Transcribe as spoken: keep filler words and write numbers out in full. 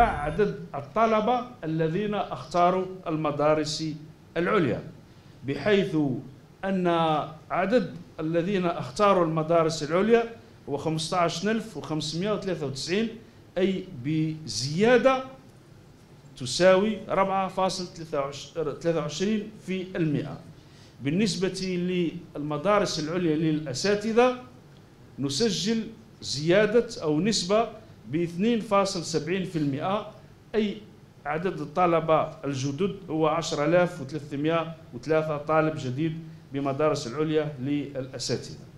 ارتفاع عدد الطلبة الذين اختاروا المدارس العليا، بحيث أن عدد الذين اختاروا المدارس العليا هو خمسة عشر ألف وخمسمائة وثلاثة وتسعين، أي بزيادة تساوي أربعة فاصلة ثلاثة وعشرين في المئة. بالنسبة للمدارس العليا للأساتذة نسجل زيادة أو نسبة ب اثنين فاصلة سبعين في المئة، أي عدد الطلبة الجدد هو عشرة آلاف وثلاثمائة وثلاثة طالب جديد بمدارس العليا للأساتذة.